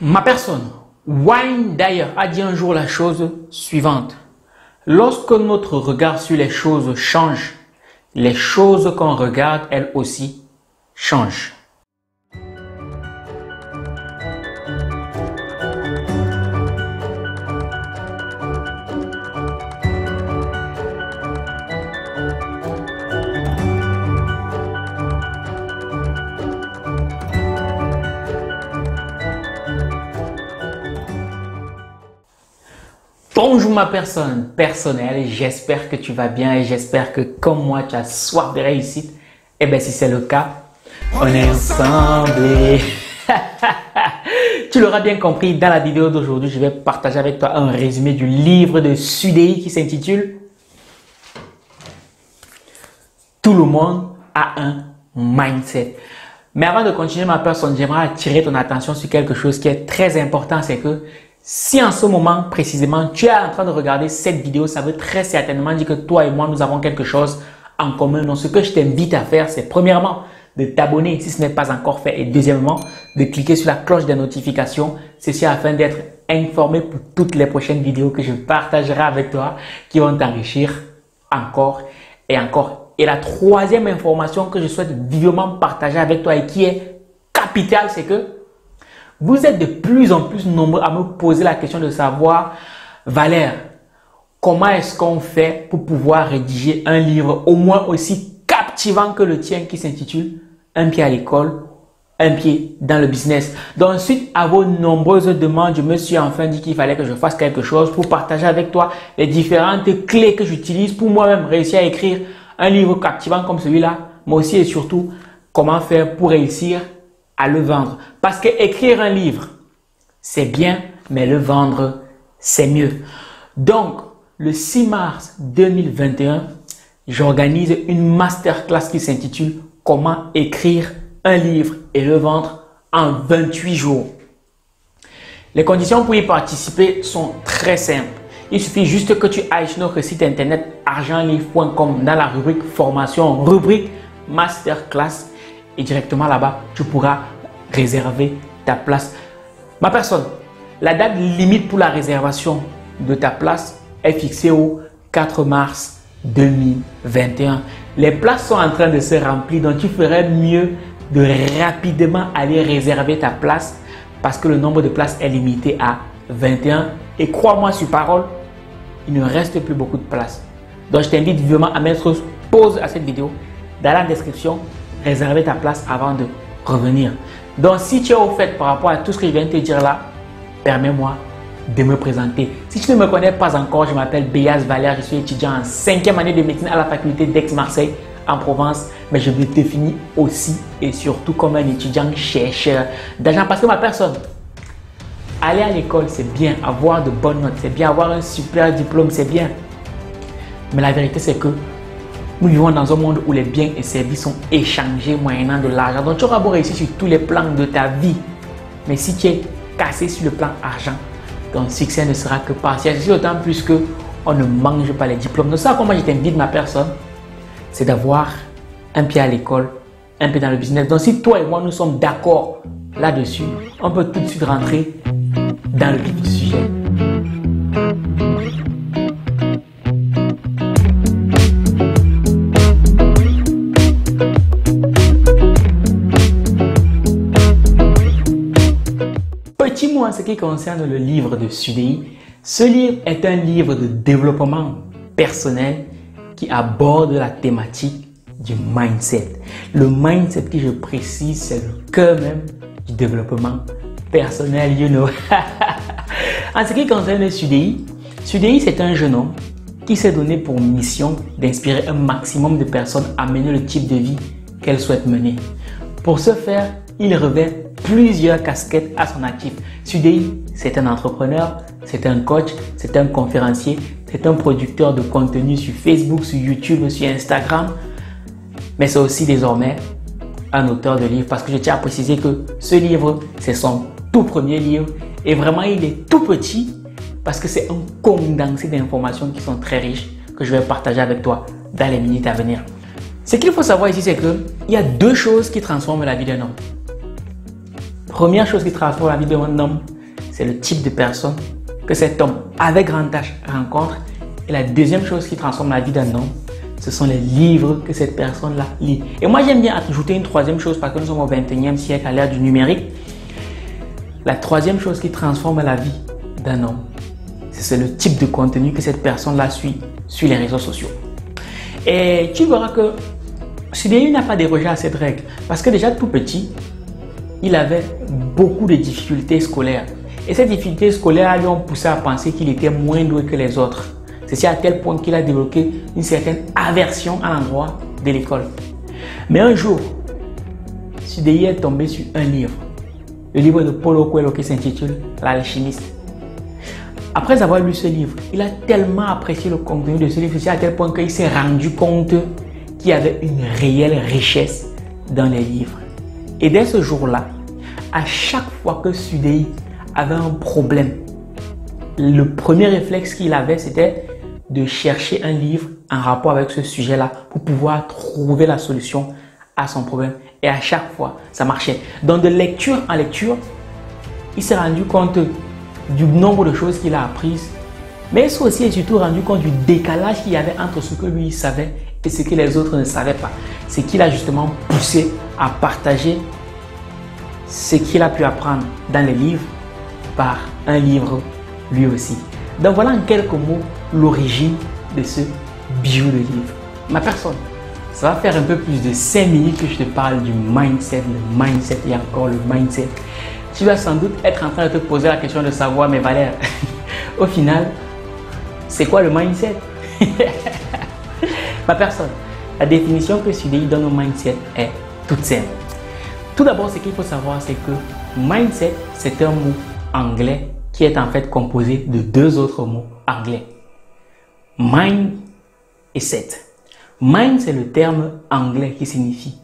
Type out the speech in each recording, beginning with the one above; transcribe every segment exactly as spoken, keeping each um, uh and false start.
Ma personne, Wayne Dyer, a dit un jour la chose suivante. Lorsque notre regard sur les choses change, les choses qu'on regarde, elles aussi, changent. Bonjour ma personne personnelle, j'espère que tu vas bien et j'espère que comme moi tu as soif de réussite. Et eh bien si c'est le cas, on est ensemble. Tu l'auras bien compris, dans la vidéo d'aujourd'hui, je vais partager avec toi un résumé du livre de Sudehy qui s'intitule « Tout le monde a un mindset ». Mais avant de continuer ma personne, j'aimerais attirer ton attention sur quelque chose qui est très important, c'est que si en ce moment précisément tu es en train de regarder cette vidéo, ça veut très certainement dire que toi et moi nous avons quelque chose en commun. Donc ce que je t'invite à faire, c'est premièrement de t'abonner si ce n'est pas encore fait et deuxièmement de cliquer sur la cloche des notifications, ceci afin d'être informé pour toutes les prochaines vidéos que je partagerai avec toi qui vont t'enrichir encore et encore. Et la troisième information que je souhaite vivement partager avec toi et qui est capitale, c'est que vous êtes de plus en plus nombreux à me poser la question de savoir, Valère, comment est-ce qu'on fait pour pouvoir rédiger un livre au moins aussi captivant que le tien qui s'intitule « Un pied à l'école, un pied dans le business ». Donc, suite à vos nombreuses demandes, je me suis enfin dit qu'il fallait que je fasse quelque chose pour partager avec toi les différentes clés que j'utilise pour moi-même réussir à écrire un livre captivant comme celui-là, mais aussi et surtout, comment faire pour réussir à le vendre. Parce que écrire un livre, c'est bien, mais le vendre, c'est mieux. Donc, le six mars deux mille vingt et un, j'organise une masterclass qui s'intitule « Comment écrire un livre et le vendre en vingt-huit jours ». Les conditions pour y participer sont très simples. Il suffit juste que tu ailles sur notre site internet argent livre point com dans la rubrique « Formation », rubrique « Masterclass ». Et directement là-bas, tu pourras réserver ta place. Ma personne, la date limite pour la réservation de ta place est fixée au quatre mars deux mille vingt et un. Les places sont en train de se remplir, donc tu ferais mieux de rapidement aller réserver ta place parce que le nombre de places est limité à vingt et un. Et crois-moi sur parole, il ne reste plus beaucoup de places. Donc je t'invite vivement à mettre pause à cette vidéo dans la description. Réserver ta place avant de revenir. Donc, si tu es au fait par rapport à tout ce que je viens de te dire là, permets-moi de me présenter. Si tu ne me connais pas encore, je m'appelle Béas Valère, je suis étudiant en cinquième année de médecine à la faculté d'Aix-Marseille en Provence, mais je me définis aussi et surtout comme un étudiant chercheur d'argent parce que ma personne, aller à l'école, c'est bien, avoir de bonnes notes, c'est bien, avoir un super diplôme, c'est bien. Mais la vérité, c'est que nous vivons dans un monde où les biens et services sont échangés moyennant de l'argent. Donc, tu auras beau réussir sur tous les plans de ta vie. Mais si tu es cassé sur le plan argent, ton succès ne sera que partiel. C'est d'autant plus qu'on ne mange pas les diplômes. Donc, ça, comment je t'invite, ma personne, c'est d'avoir un pied à l'école, un pied dans le business. Donc, si toi et moi, nous sommes d'accord là-dessus, on peut tout de suite rentrer dans le vif du sujet. En ce qui concerne le livre de Sudehy, ce livre est un livre de développement personnel qui aborde la thématique du mindset. Le mindset qui, je précise, c'est le cœur même du développement personnel, you know. En ce qui concerne Sudehy, Sudehy c'est un jeune homme qui s'est donné pour mission d'inspirer un maximum de personnes à mener le type de vie qu'elles souhaitent mener. Pour ce faire, il revêt plusieurs casquettes à son actif. Sudehy, c'est un entrepreneur, c'est un coach, c'est un conférencier, c'est un producteur de contenu sur Facebook, sur YouTube, sur Instagram, mais c'est aussi désormais un auteur de livre parce que je tiens à préciser que ce livre, c'est son tout premier livre et vraiment il est tout petit parce que c'est un condensé d'informations qui sont très riches que je vais partager avec toi dans les minutes à venir. Ce qu'il faut savoir ici, c'est qu'il y a deux choses qui transforment la vie d'un homme. Première chose qui transforme la vie d'un homme, c'est le type de personne que cet homme avec grand H rencontre. Et la deuxième chose qui transforme la vie d'un homme, ce sont les livres que cette personne-là lit. Et moi, j'aime bien ajouter une troisième chose parce que nous sommes au vingt et unième siècle, à l'ère du numérique. La troisième chose qui transforme la vie d'un homme, c'est le type de contenu que cette personne-là suit sur les réseaux sociaux. Et tu verras que Sudehy n'a pas dérogé à cette règle parce que déjà tout petit, il avait beaucoup de difficultés scolaires. Et ces difficultés scolaires lui ont poussé à penser qu'il était moins doué que les autres. C'est à tel point qu'il a développé une certaine aversion à l'endroit de l'école. Mais un jour, Sudehy est tombé sur un livre, le livre de Paulo Coelho qui s'intitule « L'alchimiste ». Après avoir lu ce livre, il a tellement apprécié le contenu de ce livre, c'est à tel point qu'il s'est rendu compte qu'il y avait une réelle richesse dans les livres. Et dès ce jour-là, à chaque fois que Sudehy avait un problème, le premier réflexe qu'il avait, c'était de chercher un livre en rapport avec ce sujet-là pour pouvoir trouver la solution à son problème. Et à chaque fois, ça marchait. Donc de lecture en lecture, il s'est rendu compte du nombre de choses qu'il a apprises, mais il s'est aussi et surtout rendu compte du décalage qu'il y avait entre ce que lui savait et ce que les autres ne savaient pas. C'est qu'il a justement poussé à partager ce qu'il a pu apprendre dans les livres par un livre lui aussi. Donc voilà en quelques mots l'origine de ce bijou de livre. Ma personne, ça va faire un peu plus de cinq minutes que je te parle du mindset, le mindset et encore le mindset. Tu vas sans doute être en train de te poser la question de savoir, mais Valère, au final, c'est quoi le mindset? Ma personne, la définition que Sudehy donne au mindset est toute simple. Tout d'abord, ce qu'il faut savoir, c'est que mindset, c'est un mot anglais qui est en fait composé de deux autres mots anglais, mind et set. Mind, c'est le terme anglais qui signifie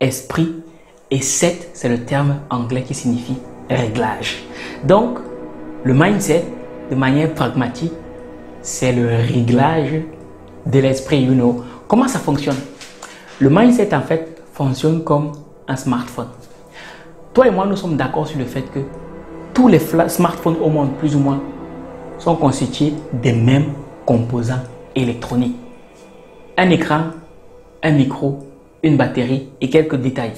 esprit et set, c'est le terme anglais qui signifie réglage. Donc, le mindset, de manière pragmatique, c'est le réglage de l'esprit, you know. Comment ça fonctionne? Le mindset, en fait, fonctionne comme un smartphone. Toi et moi, nous sommes d'accord sur le fait que tous les smartphones au monde, plus ou moins, sont constitués des mêmes composants électroniques. Un écran, un micro, une batterie et quelques détails.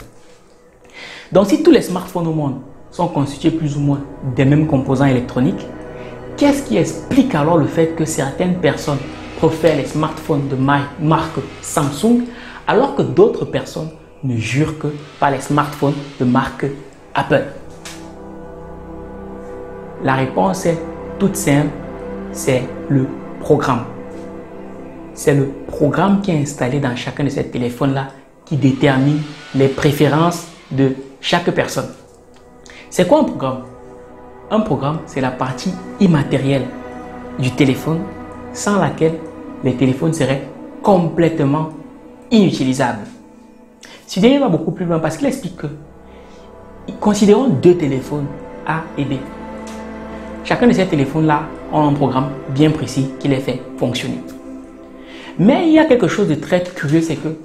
Donc si tous les smartphones au monde sont constitués plus ou moins des mêmes composants électroniques, qu'est-ce qui explique alors le fait que certaines personnes préfèrent les smartphones de marque Samsung alors que d'autres personnes ne jurent que par les smartphones de marque Apple? La réponse est toute simple, c'est le programme. C'est le programme qui est installé dans chacun de ces téléphones-là qui détermine les préférences de chaque personne. C'est quoi un programme? Un programme, c'est la partie immatérielle du téléphone sans laquelle les téléphones seraient complètement inutilisables. Sudehy va beaucoup plus loin parce qu'il explique que considérons deux téléphones A et B. Chacun de ces téléphones-là a un programme bien précis qui les fait fonctionner. Mais il y a quelque chose de très curieux, c'est que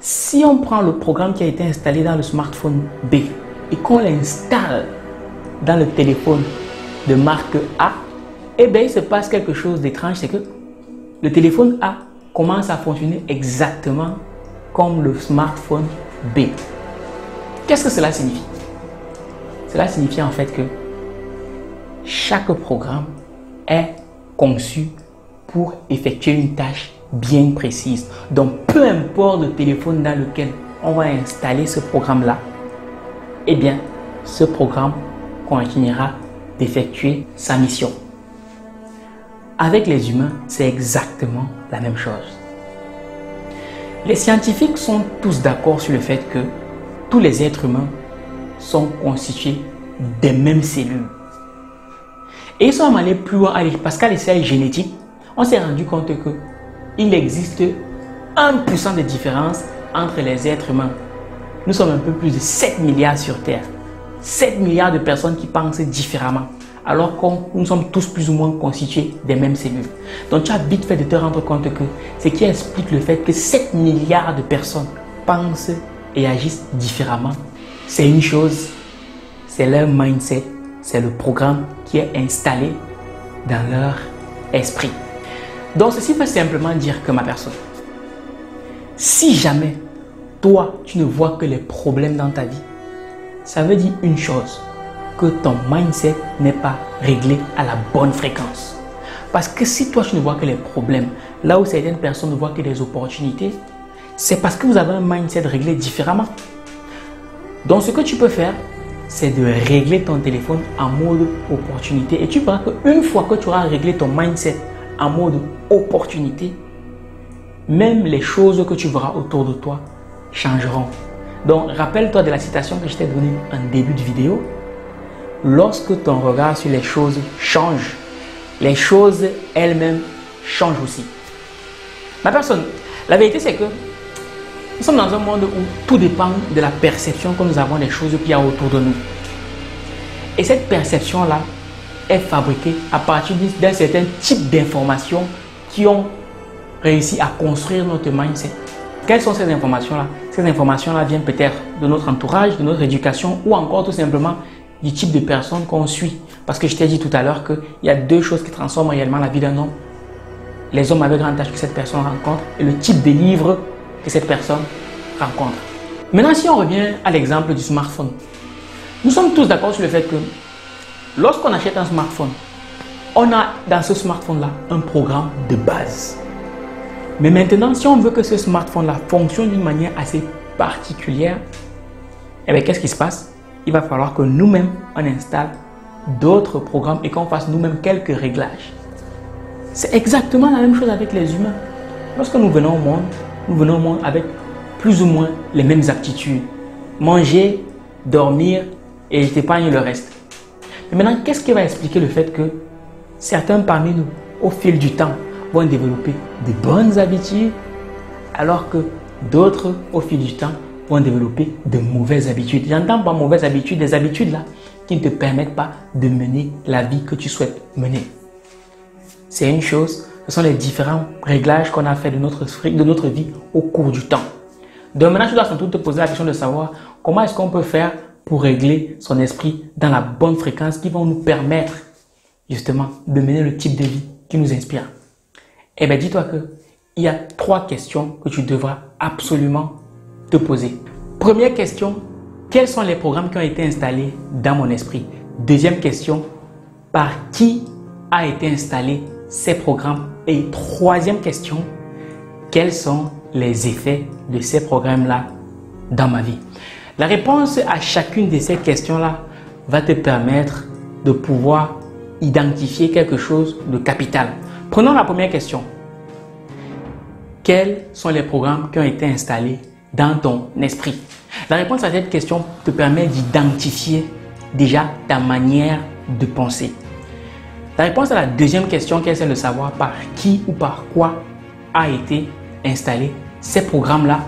si on prend le programme qui a été installé dans le smartphone B et qu'on l'installe dans le téléphone de marque A, eh bien il se passe quelque chose d'étrange, c'est que le téléphone A commence à fonctionner exactement comme le smartphone B. Qu'est-ce que cela signifie? Cela signifie en fait que chaque programme est conçu pour effectuer une tâche bien précise. Donc, peu importe le téléphone dans lequel on va installer ce programme-là, eh bien, ce programme continuera d'effectuer sa mission. Avec les humains, c'est exactement la même chose. Les scientifiques sont tous d'accord sur le fait que tous les êtres humains sont constitués des mêmes cellules. Et ils sont allés plus loin parce qu'à l'essai génétique, on s'est rendu compte qu'il existe un pour cent de différence entre les êtres humains. Nous sommes un peu plus de sept milliards sur Terre. sept milliards de personnes qui pensent différemment. Alors que nous sommes tous plus ou moins constitués des mêmes cellules. Donc tu as vite fait de te rendre compte que ce qui explique le fait que sept milliards de personnes pensent et agissent différemment, c'est une chose. c'est leur mindset, c'est le programme qui est installé dans leur esprit. Donc ceci veut simplement dire que ma personne, si jamais toi tu ne vois que les problèmes dans ta vie, ça veut dire une chose, que ton mindset n'est pas réglé à la bonne fréquence. Parce que si toi tu ne vois que les problèmes, là où certaines personnes ne voient que des opportunités, c'est parce que vous avez un mindset réglé différemment. Donc ce que tu peux faire, c'est de régler ton téléphone en mode opportunité. Et tu verras qu'une fois que tu auras réglé ton mindset en mode opportunité, même les choses que tu verras autour de toi changeront. Donc rappelle-toi de la citation que je t'ai donnée en début de vidéo. Lorsque ton regard sur les choses change, les choses elles-mêmes changent aussi. Ma personne, la vérité c'est que nous sommes dans un monde où tout dépend de la perception que nous avons des choses qu'il y a autour de nous. Et cette perception-là est fabriquée à partir d'un certain type d'informations qui ont réussi à construire notre mindset. Quelles sont ces informations-là? Ces informations-là viennent peut-être de notre entourage, de notre éducation ou encore tout simplement du type de personne qu'on suit. Parce que je t'ai dit tout à l'heure qu'il y a deux choses qui transforment réellement la vie d'un homme. Les hommes avec grand âge que cette personne rencontre et le type de livre que cette personne rencontre. Maintenant, si on revient à l'exemple du smartphone, nous sommes tous d'accord sur le fait que lorsqu'on achète un smartphone, on a dans ce smartphone-là un programme de base. Mais maintenant, si on veut que ce smartphone-là fonctionne d'une manière assez particulière, eh bien, qu'est-ce qui se passe? Il va falloir que nous-mêmes, on installe d'autres programmes et qu'on fasse nous-mêmes quelques réglages. C'est exactement la même chose avec les humains. Lorsque nous venons au monde, nous venons au monde avec plus ou moins les mêmes aptitudes. Manger, dormir et je t'épargne le reste. Mais maintenant, qu'est-ce qui va expliquer le fait que certains parmi nous, au fil du temps, vont développer de bonnes habitudes alors que d'autres, au fil du temps, vont développer de mauvaises habitudes. J'entends par mauvaises habitudes, des habitudes là qui ne te permettent pas de mener la vie que tu souhaites mener. C'est une chose, ce sont les différents réglages qu'on a fait de notre, de notre vie au cours du temps. Donc maintenant, tu dois surtout te poser la question de savoir comment est-ce qu'on peut faire pour régler son esprit dans la bonne fréquence qui vont nous permettre justement de mener le type de vie qui nous inspire. Eh bien, dis-toi qu'il y a trois questions que tu devras absolument te poser. Première question, quels sont les programmes qui ont été installés dans mon esprit? Deuxième question, par qui a été installé ces programmes? Et troisième question, quels sont les effets de ces programmes-là dans ma vie? La réponse à chacune de ces questions-là va te permettre de pouvoir identifier quelque chose de capital. Prenons la première question. Quels sont les programmes qui ont été installés dans ton esprit? La réponse à cette question te permet d'identifier déjà ta manière de penser. La réponse à la deuxième question qui est celle de savoir par qui ou par quoi a été installé ces programmes-là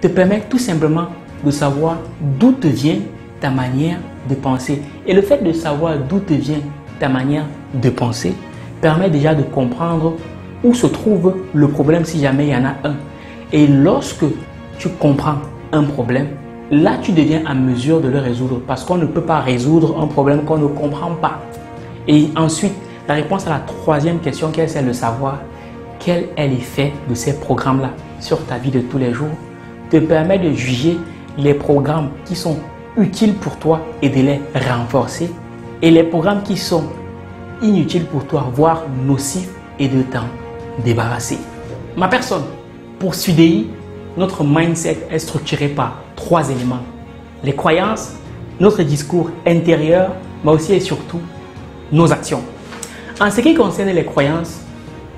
te permet tout simplement de savoir d'où te vient ta manière de penser. Et le fait de savoir d'où te vient ta manière de penser permet déjà de comprendre où se trouve le problème si jamais il y en a un. Et lorsque tu comprends un problème, là tu deviens en mesure de le résoudre parce qu'on ne peut pas résoudre un problème qu'on ne comprend pas. Et ensuite, la réponse à la troisième question qui est celle de savoir quel est l'effet de ces programmes-là sur ta vie de tous les jours te permet de juger les programmes qui sont utiles pour toi et de les renforcer et les programmes qui sont inutiles pour toi, voire nocifs et de t'en débarrasser. Ma personne, pour Sudehy, notre mindset est structuré par trois éléments. Les croyances, notre discours intérieur, mais aussi et surtout nos actions. En ce qui concerne les croyances,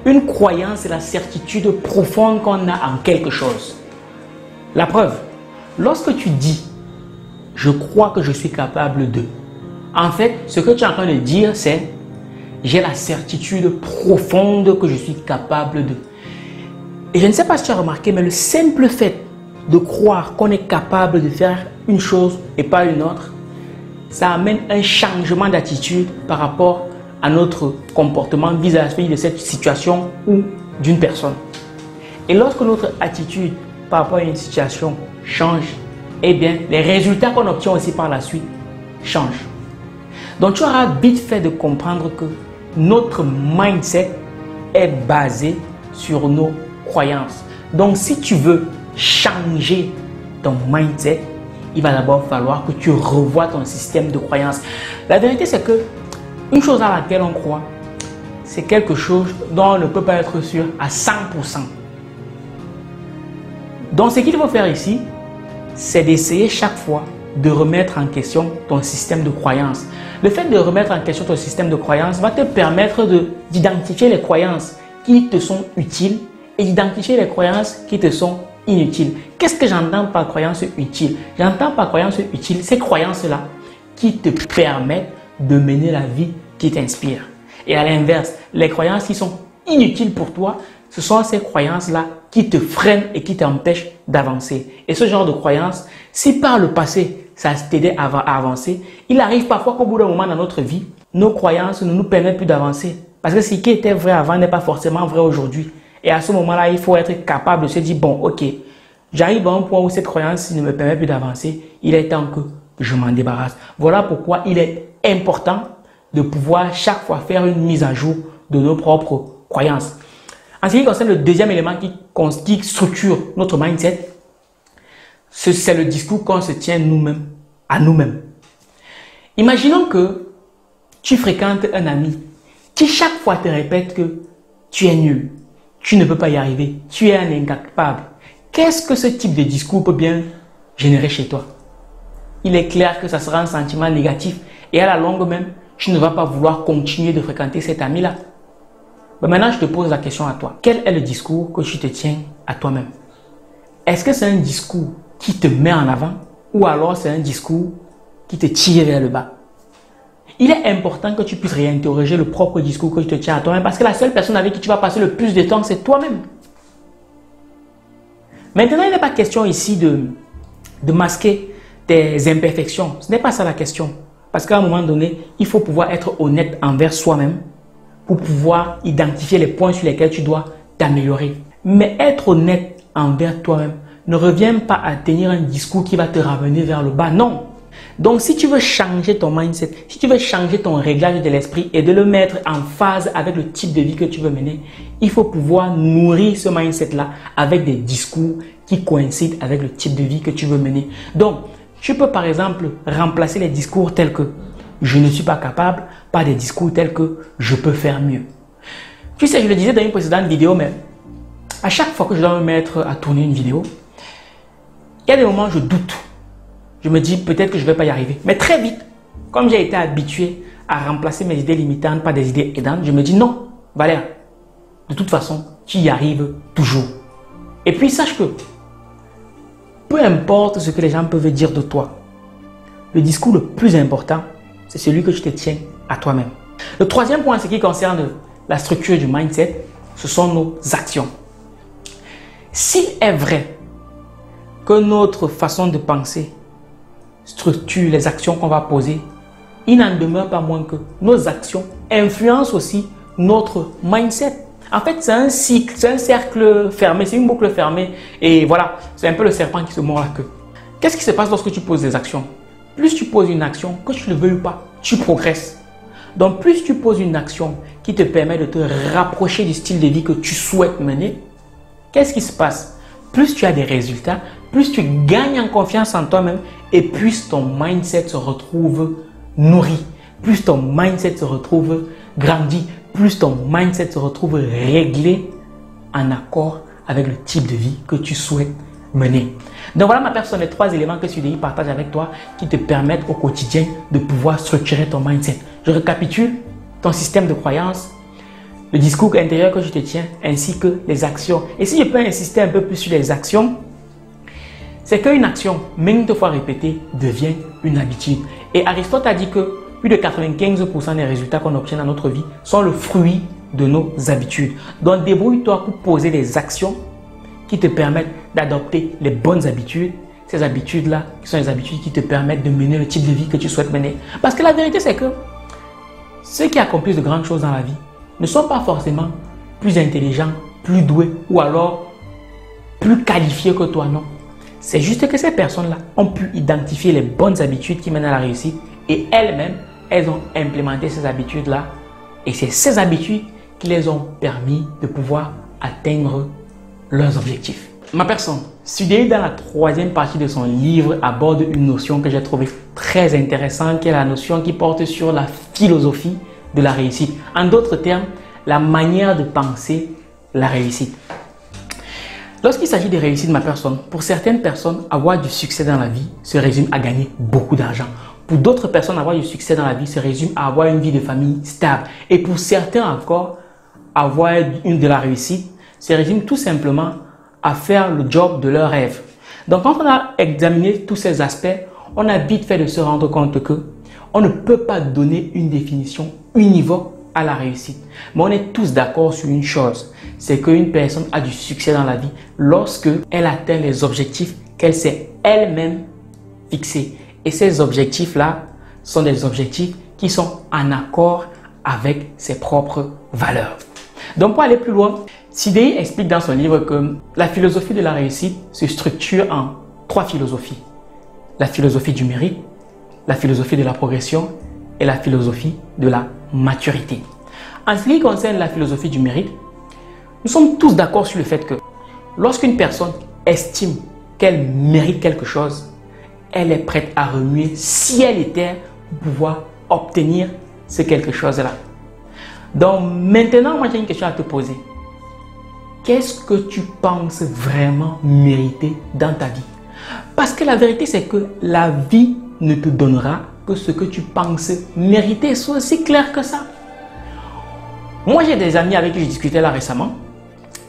une croyance c'est la certitude profonde qu'on a en quelque chose. La preuve, lorsque tu dis « je crois que je suis capable de », en fait, ce que tu es en train de dire c'est « j'ai la certitude profonde que je suis capable de ». Et je ne sais pas si tu as remarqué, mais le simple fait de croire qu'on est capable de faire une chose et pas une autre, ça amène un changement d'attitude par rapport à notre comportement vis-à-vis de cette situation ou d'une personne. Et lorsque notre attitude par rapport à une situation change, eh bien, les résultats qu'on obtient aussi par la suite change. Donc tu auras vite fait de comprendre que notre mindset est basé sur nos croyances. Donc si tu veux changer ton mindset, il va d'abord falloir que tu revoies ton système de croyances. La vérité, c'est que une chose à laquelle on croit, c'est quelque chose dont on ne peut pas être sûr à cent pour cent. Donc ce qu'il faut faire ici, c'est d'essayer chaque fois de remettre en question ton système de croyance. Le fait de remettre en question ton système de croyance va te permettre d'identifier les croyances qui te sont utiles et d'identifier les croyances qui te sont inutiles. Qu'est-ce que j'entends par croyance utile? J'entends par croyance utile ces croyances-là qui te permettent de mener la vie qui t'inspire. Et à l'inverse, les croyances qui sont inutiles pour toi, ce sont ces croyances-là qui te freinent et qui t'empêchent d'avancer. Et ce genre de croyances, si par le passé, ça t'aidait à avancer, il arrive parfois qu'au bout d'un moment dans notre vie, nos croyances ne nous permettent plus d'avancer. Parce que ce qui était vrai avant n'est pas forcément vrai aujourd'hui. Et à ce moment-là, il faut être capable de se dire, bon, ok, j'arrive à un point où cette croyance ne me permet plus d'avancer, il est temps que je m'en débarrasse. Voilà pourquoi il est important de pouvoir chaque fois faire une mise à jour de nos propres croyances. En ce qui concerne le deuxième élément qui, qui structure notre mindset, c'est le discours qu'on se tient nous-mêmes, à nous-mêmes. Imaginons que tu fréquentes un ami qui chaque fois te répète que tu es nul, tu ne peux pas y arriver, tu es un incapable. Qu'est-ce que ce type de discours peut bien générer chez toi? Il est clair que ça sera un sentiment négatif et à la longue même, tu ne vas pas vouloir continuer de fréquenter cet ami-là. Mais maintenant, je te pose la question à toi. Quel est le discours que tu te tiens à toi-même? Est-ce que c'est un discours qui te met en avant ou alors c'est un discours qui te tire vers le bas? Il est important que tu puisses réinterroger le propre discours que tu te tiens à toi-même parce que la seule personne avec qui tu vas passer le plus de temps, c'est toi-même. Maintenant, il n'est pas question ici de, de masquer tes imperfections. Ce n'est pas ça la question. Parce qu'à un moment donné, il faut pouvoir être honnête envers soi-même pour pouvoir identifier les points sur lesquels tu dois t'améliorer. Mais être honnête envers toi-même ne revient pas à tenir un discours qui va te ramener vers le bas, non. Donc si tu veux changer ton mindset, si tu veux changer ton réglage de l'esprit et de le mettre en phase avec le type de vie que tu veux mener, il faut pouvoir nourrir ce mindset-là avec des discours qui coïncident avec le type de vie que tu veux mener. Donc, tu peux par exemple remplacer les discours tels que « je ne suis pas capable » par des discours tels que « je peux faire mieux ». Tu sais, je le disais dans une précédente vidéo, mais à chaque fois que je dois me mettre à tourner une vidéo, il y a des moments où je doute. Je me dis peut-être que je ne vais pas y arriver. Mais très vite, comme j'ai été habitué à remplacer mes idées limitantes par des idées aidantes, je me dis non, Valère, de toute façon, tu y arrives toujours. Et puis sache que peu importe ce que les gens peuvent dire de toi, le discours le plus important, c'est celui que tu te tiens à toi-même. Le troisième point, ce qui concerne la structure du mindset, ce sont nos actions. S'il est vrai que notre façon de penser structure les actions qu'on va poser, il n'en demeure pas moins que nos actions influencent aussi notre mindset. En fait, c'est un cycle, c'est un cercle fermé, c'est une boucle fermée. Et voilà, c'est un peu le serpent qui se mord la queue. Qu'est-ce qui se passe lorsque tu poses des actions? Plus tu poses une action, que tu le veuilles ou pas, tu progresses. Donc, plus tu poses une action qui te permet de te rapprocher du style de vie que tu souhaites mener, qu'est-ce qui se passe? Plus tu as des résultats, plus tu gagnes en confiance en toi-même et plus ton mindset se retrouve nourri, plus ton mindset se retrouve grandi, plus ton mindset se retrouve réglé en accord avec le type de vie que tu souhaites mener. Donc voilà ma personne, les trois éléments que Sudehy partage avec toi qui te permettent au quotidien de pouvoir structurer ton mindset. Je récapitule: ton système de croyance, le discours intérieur que je te tiens, ainsi que les actions. Et si je peux insister un peu plus sur les actions, c'est qu'une action, même une fois répétée, devient une habitude. Et Aristote a dit que plus de quatre-vingt-quinze pour cent des résultats qu'on obtient dans notre vie sont le fruit de nos habitudes. Donc débrouille-toi pour poser des actions qui te permettent d'adopter les bonnes habitudes. Ces habitudes-là, qui sont les habitudes qui te permettent de mener le type de vie que tu souhaites mener. Parce que la vérité, c'est que ceux qui accomplissent de grandes choses dans la vie ne sont pas forcément plus intelligents, plus doués ou alors plus qualifiés que toi, non. C'est juste que ces personnes-là ont pu identifier les bonnes habitudes qui mènent à la réussite et elles-mêmes, elles ont implémenté ces habitudes-là et c'est ces habitudes qui les ont permis de pouvoir atteindre leurs objectifs. Ma personne, Sudehy, dans la troisième partie de son livre, aborde une notion que j'ai trouvée très intéressante, qui est la notion qui porte sur la philosophie de la réussite. En d'autres termes, la manière de penser la réussite. Lorsqu'il s'agit de réussite, ma personne, pour certaines personnes, avoir du succès dans la vie se résume à gagner beaucoup d'argent. Pour d'autres personnes, avoir du succès dans la vie se résume à avoir une vie de famille stable. Et pour certains encore, avoir une de la réussite se résume tout simplement à faire le job de leur rêve. Donc quand on a examiné tous ces aspects, on a vite fait de se rendre compte que on ne peut pas donner une définition univoque à la réussite. Mais on est tous d'accord sur une chose, c'est qu'une personne a du succès dans la vie lorsque elle atteint les objectifs qu'elle s'est elle-même fixés. Et ces objectifs-là sont des objectifs qui sont en accord avec ses propres valeurs. Donc pour aller plus loin, Sudehy explique dans son livre que la philosophie de la réussite se structure en trois philosophies. La philosophie du mérite, la philosophie de la progression et la philosophie de la maturité. En ce qui concerne la philosophie du mérite, nous sommes tous d'accord sur le fait que lorsqu'une personne estime qu'elle mérite quelque chose, elle est prête à remuer ciel et terre pour pouvoir obtenir ce quelque chose-là. Donc maintenant, moi j'ai une question à te poser. Qu'est-ce que tu penses vraiment mériter dans ta vie? Parce que la vérité, c'est que la vie ne te donnera que ce que tu penses mériter. Soit aussi clair que ça. Moi, j'ai des amis avec qui je discutais là récemment.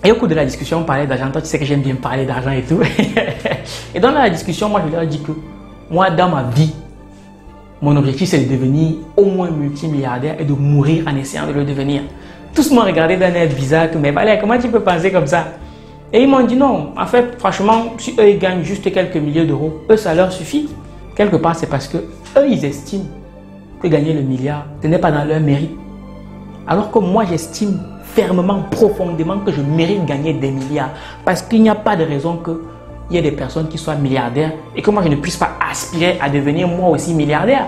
Et au cours de la discussion, on parlait d'argent. Toi, tu sais que j'aime bien parler d'argent et tout. Et dans la discussion, moi, je leur ai dit que moi, dans ma vie, mon objectif, c'est de devenir au moins multimilliardaire et de mourir en essayant de le devenir. Tous m'ont regardé d'un air bizarre, que mais Valère, comment tu peux penser comme ça? Et ils m'ont dit non, en fait, franchement, si eux, ils gagnent juste quelques milliers d'euros, eux, ça leur suffit. Quelque part, c'est parce que eux, ils estiment que gagner le milliard, ce n'est pas dans leur mérite. Alors que moi, j'estime fermement, profondément que je mérite gagner des milliards. Parce qu'il n'y a pas de raison que il y a des personnes qui soient milliardaires et que moi je ne puisse pas aspirer à devenir moi aussi milliardaire.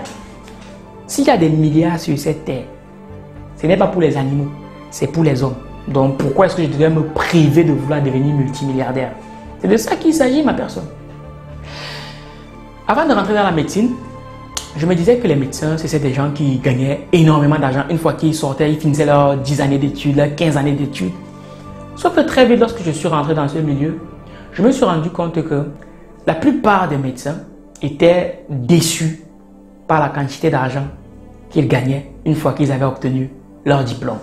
S'il y a des milliards sur cette terre, ce n'est pas pour les animaux, c'est pour les hommes. Donc pourquoi est-ce que je devrais me priver de vouloir devenir multimilliardaire? C'est de ça qu'il s'agit, ma personne. Avant de rentrer dans la médecine, je me disais que les médecins, c'était des gens qui gagnaient énormément d'argent. Une fois qu'ils sortaient, ils finissaient leurs dix années d'études, leurs quinze années d'études. Sauf que très vite, lorsque je suis rentré dans ce milieu, je me suis rendu compte que la plupart des médecins étaient déçus par la quantité d'argent qu'ils gagnaient une fois qu'ils avaient obtenu leur diplôme.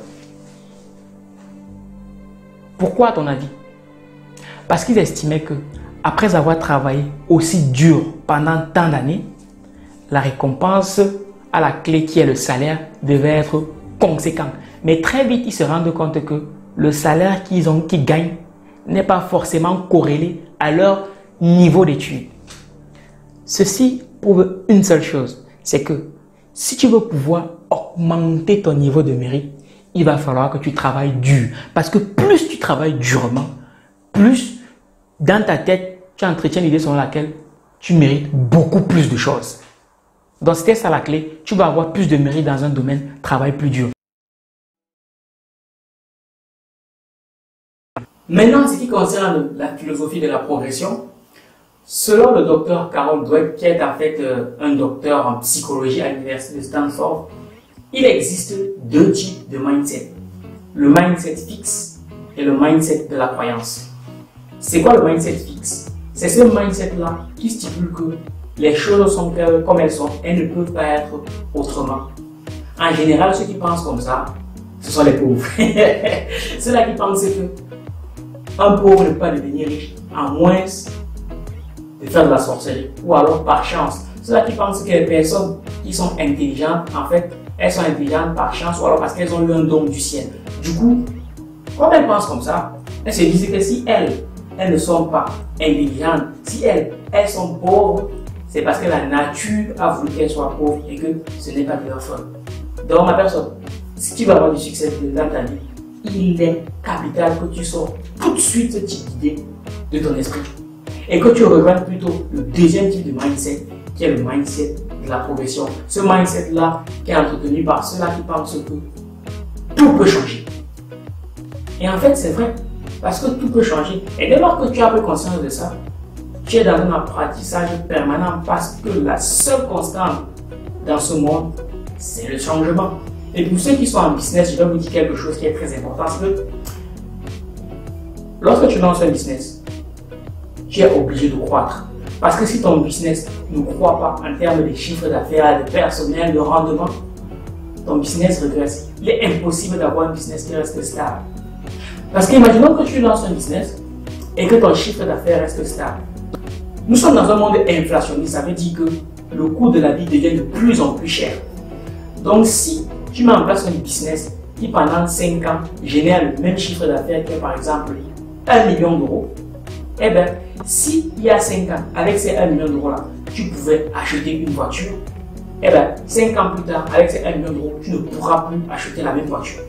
Pourquoi à ton avis? Parce qu'ils estimaient que, après avoir travaillé aussi dur pendant tant d'années, la récompense à la clé qui est le salaire devait être conséquente. Mais très vite, ils se rendent compte que le salaire qu'ils ont, qu'ils gagnent, n'est pas forcément corrélé à leur niveau d'études. Ceci prouve une seule chose, c'est que si tu veux pouvoir augmenter ton niveau de mérite, il va falloir que tu travailles dur. Parce que plus tu travailles durement, plus dans ta tête, tu entretiens l'idée selon laquelle tu mérites beaucoup plus de choses. Donc c'était ça la clé, tu vas avoir plus de mérite dans un domaine, travaille plus dur. Maintenant, en ce qui concerne la philosophie de la progression, selon le docteur Carol Dweck, qui est en fait un docteur en psychologie à l'université de Stanford, il existe deux types de mindset. Le mindset fixe et le mindset de la croyance. C'est quoi le mindset fixe? C'est ce mindset-là qui stipule que les choses sont comme elles sont et ne peuvent pas être autrement. En général, ceux qui pensent comme ça, ce sont les pauvres. Ceux-là qui pensent que un pauvre ne peut pas devenir riche, à moins de faire de la sorcellerie, ou alors par chance. Ceux-là qui pensent que les personnes qui sont intelligentes, en fait, elles sont intelligentes par chance, ou alors parce qu'elles ont eu un don du ciel. Du coup, quand elles pensent comme ça, elles se disent que si elles, elles ne sont pas intelligentes, si elles, elles sont pauvres, c'est parce que la nature a voulu qu'elles soient pauvres et que ce n'est pas de leur faute. Donc, ma personne, si tu vas avoir du succès dans ta vie, il est capital que tu sors tout de suite ce type d'idée de ton esprit et que tu rejoignes plutôt le deuxième type de mindset qui est le mindset de la progression. Ce mindset-là qui est entretenu par ceux-là qui pensent que tout peut changer. Et en fait, c'est vrai, parce que tout peut changer. Et dès lors que tu as pris conscience de ça, tu es dans un apprentissage permanent parce que la seule constante dans ce monde, c'est le changement. Et pour ceux qui sont en business, je vais vous dire quelque chose qui est très important. C'est que lorsque tu lances un business, tu es obligé de croître. Parce que si ton business ne croît pas en termes de chiffres d'affaires, de personnel, de rendement, ton business régresse. Il est impossible d'avoir un business qui reste stable. Parce qu'imaginons que tu lances un business et que ton chiffre d'affaires reste stable. Nous sommes dans un monde inflationniste, ça veut dire que le coût de la vie devient de plus en plus cher. Donc si tu mets en place un business qui pendant cinq ans génère le même chiffre d'affaires qui est par exemple un million d'euros, eh bien, si il y a cinq ans, avec ces un million d'euros là, tu pouvais acheter une voiture, eh bien, cinq ans plus tard, avec ces un million d'euros, tu ne pourras plus acheter la même voiture.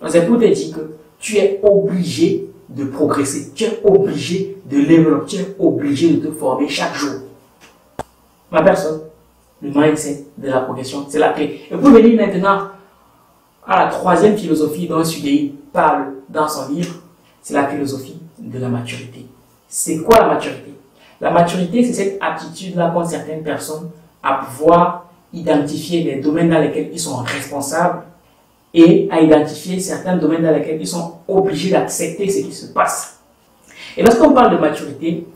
Donc c'est pour te dire que tu es obligé de progresser, tu es obligé de développer, tu es obligé de te former chaque jour. Ma personne, le mindset de la progression, c'est la clé. Et pour venir maintenant à la troisième philosophie dont Sudehy parle dans son livre, c'est la philosophie de la maturité. C'est quoi la maturité? La maturité, c'est cette aptitude-là qu'ont certaines personnes à pouvoir identifier les domaines dans lesquels ils sont responsables et à identifier certains domaines dans lesquels ils sont obligés d'accepter ce qui se passe. Et lorsqu'on parle de maturité,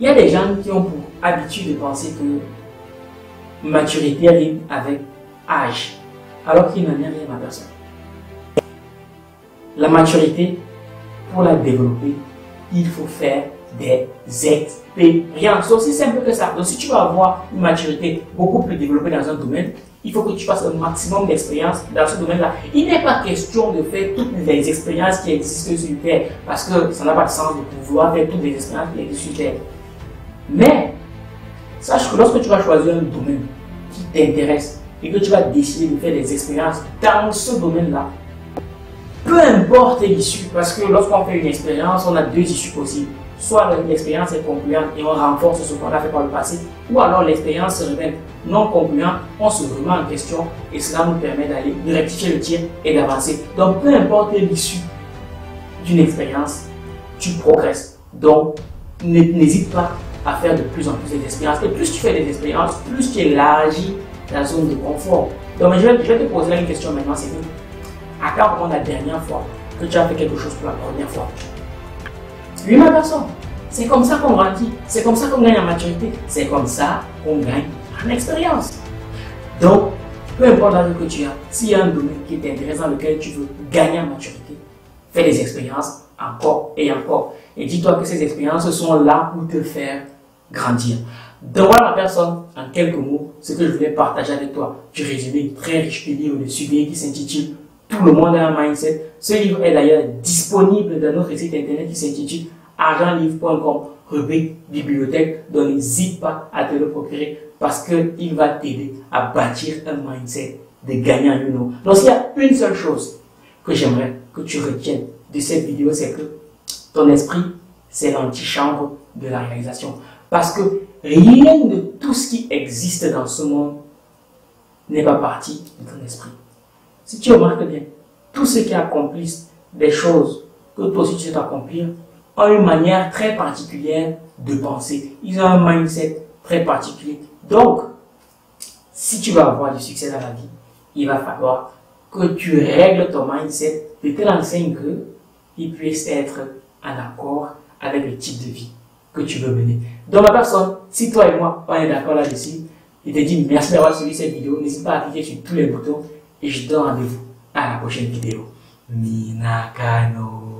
il y a des gens qui ont pour habitude de penser que maturité rime avec âge, alors qu'il n'en est rien, ma personne. La maturité, pour la développer, il faut faire des expériences. C'est aussi simple que ça. Donc si tu veux avoir une maturité beaucoup plus développée dans un domaine, il faut que tu fasses un maximum d'expériences dans ce domaine-là. Il n'est pas question de faire toutes les expériences qui existent sur Terre, parce que ça n'a pas de sens de pouvoir faire toutes les expériences qui existent sur Terre. Mais, sache que lorsque tu vas choisir un domaine qui t'intéresse et que tu vas décider de faire des expériences dans ce domaine-là, peu importe l'issue, parce que lorsqu'on fait une expérience, on a deux issues possibles. Soit l'expérience est concluante et on renforce ce qu'on a fait par le passé, ou alors l'expérience se révèle non concluante, on se remet en question et cela nous permet d'aller de rectifier le tir et d'avancer. Donc peu importe l'issue d'une expérience, tu progresses. Donc n'hésite pas à faire de plus en plus d'expériences. Et plus tu fais des expériences, plus tu élargis ta zone de confort. Donc je vais, je vais te poser là une question maintenant, c'est que à quand on a la dernière fois que tu as fait quelque chose pour la première fois? Oui, ma personne, c'est comme ça qu'on grandit, c'est comme ça qu'on gagne en maturité, c'est comme ça qu'on gagne en expérience. Donc, peu importe l'âge que tu as, s'il y a un domaine qui t'intéresse dans lequel tu veux gagner en maturité, fais des expériences encore et encore. Et dis-toi que ces expériences sont là pour te faire grandir. Donc voilà, ma personne, en quelques mots, ce que je voulais partager avec toi, du résumé très riche du livre de Sudehy qui s'intitule Tout le monde a un mindset. Ce livre est d'ailleurs disponible dans notre site internet qui s'intitule argent livre point com, rubrique bibliothèque. Donc n'hésite pas à te le procurer parce qu'il va t'aider à bâtir un mindset de gagnant, you know. Donc s'il y a une seule chose que j'aimerais que tu retiennes de cette vidéo, c'est que ton esprit, c'est l'antichambre de la réalisation. Parce que rien de tout ce qui existe dans ce monde n'est pas parti de ton esprit. Si tu remarques bien, tous ceux qui accomplissent des choses que toi aussi tu veux accomplir ont une manière très particulière de penser. Ils ont un mindset très particulier. Donc, si tu veux avoir du succès dans la vie, il va falloir que tu règles ton mindset de telle enseigne qu'il puisse être en accord avec le type de vie que tu veux mener. Donc, ma personne, si toi et moi, on est d'accord là-dessus, je te dis merci d'avoir suivi cette vidéo. N'hésite pas à cliquer sur tous les boutons. Et je te donne rendez-vous à la prochaine vidéo. Minakano.